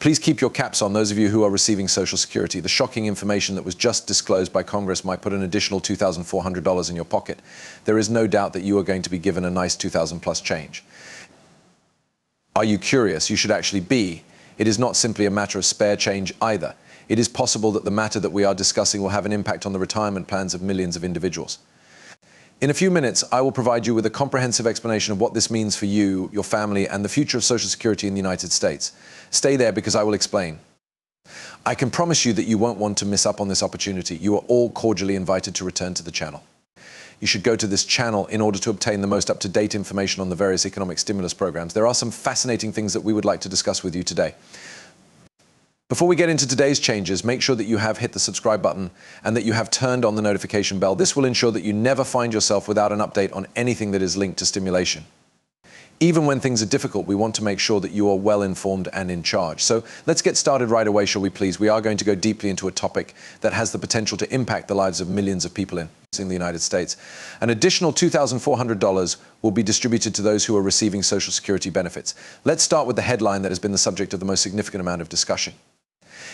Please keep your caps on, those of you who are receiving Social Security. The shocking information that was just disclosed by Congress might put an additional $2,400 in your pocket. There is no doubt that you are going to be given a nice $2,000 plus change. Are you curious? You should actually be. It is not simply a matter of spare change either. It is possible that the matter that we are discussing will have an impact on the retirement plans of millions of individuals. In a few minutes, I will provide you with a comprehensive explanation of what this means for you, your family, and the future of Social Security in the United States. Stay there because I will explain. I can promise you that you won't want to miss up on this opportunity. You are all cordially invited to return to the channel. You should go to this channel in order to obtain the most up-to-date information on the various economic stimulus programs. There are some fascinating things that we would like to discuss with you today. Before we get into today's changes, make sure that you have hit the subscribe button and that you have turned on the notification bell. This will ensure that you never find yourself without an update on anything that is linked to stimulation. Even when things are difficult, we want to make sure that you are well informed and in charge. So let's get started right away, shall we please? We are going to go deeply into a topic that has the potential to impact the lives of millions of people in the United States. An additional $2,400 will be distributed to those who are receiving Social Security benefits. Let's start with the headline that has been the subject of the most significant amount of discussion.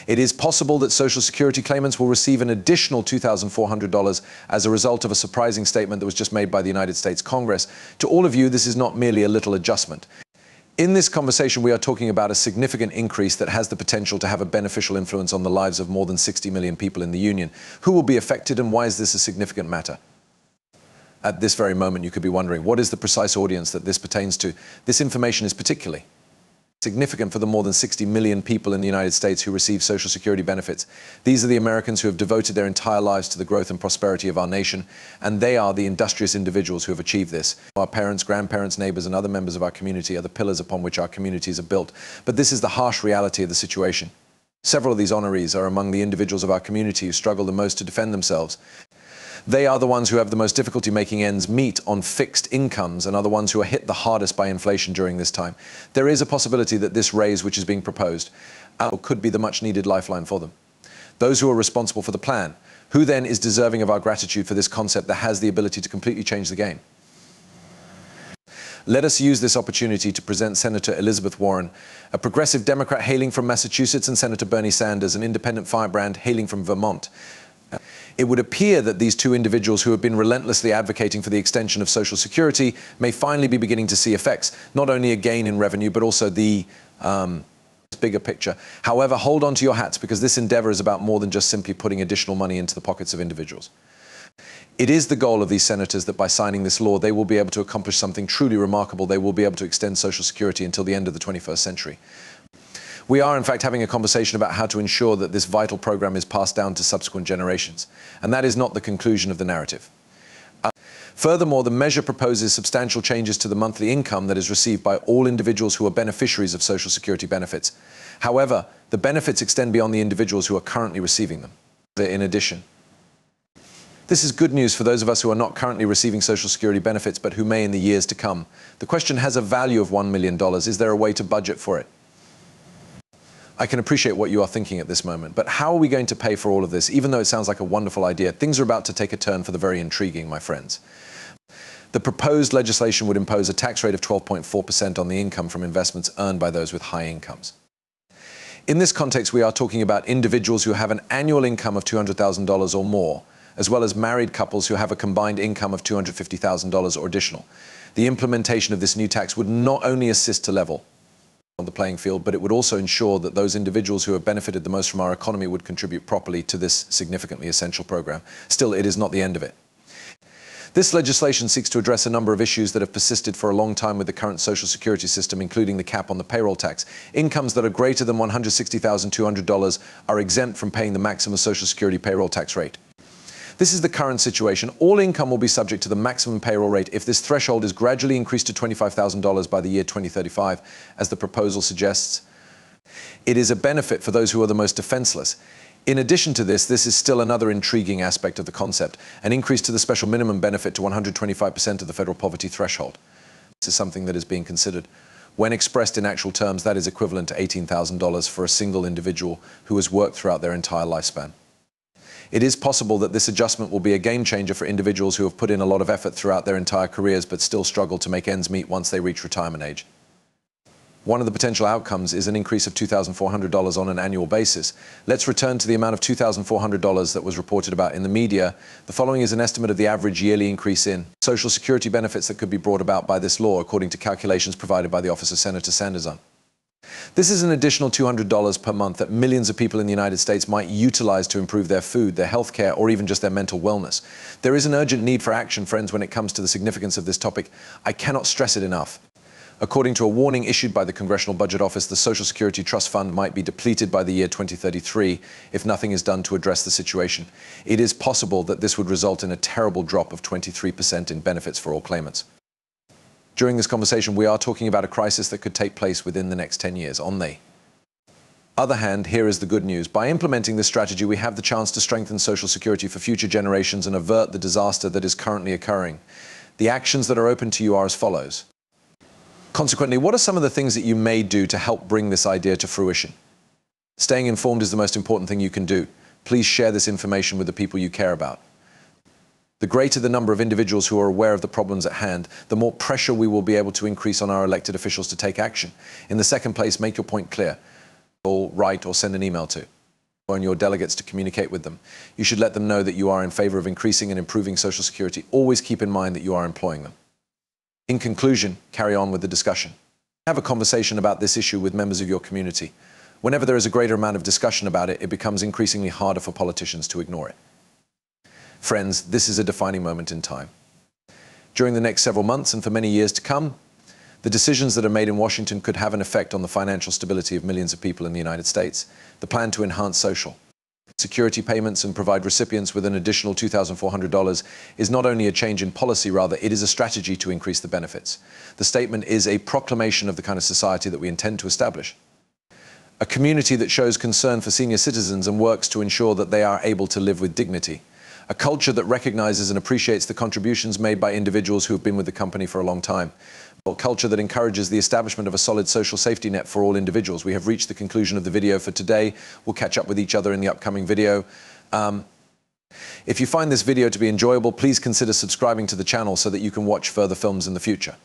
It is possible that Social Security claimants will receive an additional $2,400 as a result of a surprising statement that was just made by the United States Congress. To all of you, this is not merely a little adjustment. In this conversation, we are talking about a significant increase that has the potential to have a beneficial influence on the lives of more than 60 million people in the Union. Who will be affected and why is this a significant matter? At this very moment, you could be wondering, what is the precise audience that this pertains to? This information is particularly significant for the more than 60 million people in the United States who receive Social Security benefits. These are the Americans who have devoted their entire lives to the growth and prosperity of our nation, and they are the industrious individuals who have achieved this. Our parents, grandparents, neighbors, and other members of our community are the pillars upon which our communities are built. But this is the harsh reality of the situation. Several of these honorees are among the individuals of our community who struggle the most to defend themselves. They are the ones who have the most difficulty making ends meet on fixed incomes and are the ones who are hit the hardest by inflation during this time. There is a possibility that this raise, which is being proposed, could be the much-needed lifeline for them. Those who are responsible for the plan, who then is deserving of our gratitude for this concept that has the ability to completely change the game? Let us use this opportunity to present Senator Elizabeth Warren, a progressive Democrat hailing from Massachusetts, and Senator Bernie Sanders, an independent firebrand hailing from Vermont. It would appear that these two individuals who have been relentlessly advocating for the extension of Social Security may finally be beginning to see effects, not only a gain in revenue, but also the bigger picture. However, hold on to your hats, because this endeavor is about more than just simply putting additional money into the pockets of individuals. It is the goal of these senators that by signing this law, they will be able to accomplish something truly remarkable. They will be able to extend Social Security until the end of the 21st century. We are, in fact, having a conversation about how to ensure that this vital program is passed down to subsequent generations. And that is not the conclusion of the narrative. Furthermore, the measure proposes substantial changes to the monthly income that is received by all individuals who are beneficiaries of Social Security benefits. However, the benefits extend beyond the individuals who are currently receiving them. In addition, this is good news for those of us who are not currently receiving Social Security benefits, but who may in the years to come. The question has a value of $1 million. Is there a way to budget for it? I can appreciate what you are thinking at this moment, but how are we going to pay for all of this? Even though it sounds like a wonderful idea, things are about to take a turn for the very intriguing, my friends. The proposed legislation would impose a tax rate of 12.4% on the income from investments earned by those with high incomes. In this context, we are talking about individuals who have an annual income of $200,000 or more, as well as married couples who have a combined income of $250,000 or additional. The implementation of this new tax would not only assist to level on the playing field, but it would also ensure that those individuals who have benefited the most from our economy would contribute properly to this significantly essential program. Still, it is not the end of it. This legislation seeks to address a number of issues that have persisted for a long time with the current Social Security system, including the cap on the payroll tax. Incomes that are greater than $160,200 are exempt from paying the maximum Social Security payroll tax rate. This is the current situation. All income will be subject to the maximum payroll rate if this threshold is gradually increased to $25,000 by the year 2035, as the proposal suggests. It is a benefit for those who are the most defenseless. In addition to this, this is still another intriguing aspect of the concept, an increase to the special minimum benefit to 125% of the federal poverty threshold. This is something that is being considered. When expressed in actual terms, that is equivalent to $18,000 for a single individual who has worked throughout their entire lifespan. It is possible that this adjustment will be a game changer for individuals who have put in a lot of effort throughout their entire careers but still struggle to make ends meet once they reach retirement age. One of the potential outcomes is an increase of $2,400 on an annual basis. Let's return to the amount of $2,400 that was reported about in the media. The following is an estimate of the average yearly increase in Social Security benefits that could be brought about by this law, according to calculations provided by the office of Senator Sanders. This is an additional $200 per month that millions of people in the United States might utilize to improve their food, their health care, or even just their mental wellness. There is an urgent need for action, friends, when it comes to the significance of this topic. I cannot stress it enough. According to a warning issued by the Congressional Budget Office, the Social Security Trust Fund might be depleted by the year 2033 if nothing is done to address the situation. It is possible that this would result in a terrible drop of 23% in benefits for all claimants. During this conversation, we are talking about a crisis that could take place within the next 10 years. On the other hand, here is the good news. By implementing this strategy, we have the chance to strengthen Social Security for future generations and avert the disaster that is currently occurring. The actions that are open to you are as follows. Consequently, what are some of the things that you may do to help bring this idea to fruition? Staying informed is the most important thing you can do. Please share this information with the people you care about. The greater the number of individuals who are aware of the problems at hand, the more pressure we will be able to increase on our elected officials to take action. In the second place, make your point clear. Or write or send an email to your delegates to communicate with them. You should let them know that you are in favor of increasing and improving Social Security. Always keep in mind that you are employing them. In conclusion, carry on with the discussion. Have a conversation about this issue with members of your community. Whenever there is a greater amount of discussion about it, it becomes increasingly harder for politicians to ignore it. Friends, this is a defining moment in time. During the next several months and for many years to come, the decisions that are made in Washington could have an effect on the financial stability of millions of people in the United States. The plan to enhance Social Security payments and provide recipients with an additional $2,400 is not only a change in policy, rather it is a strategy to increase the benefits. The statement is a proclamation of the kind of society that we intend to establish. A community that shows concern for senior citizens and works to ensure that they are able to live with dignity. A culture that recognizes and appreciates the contributions made by individuals who have been with the company for a long time. A culture that encourages the establishment of a solid social safety net for all individuals. We have reached the conclusion of the video for today. We'll catch up with each other in the upcoming video. If you find this video to be enjoyable, please consider subscribing to the channel so that you can watch further films in the future.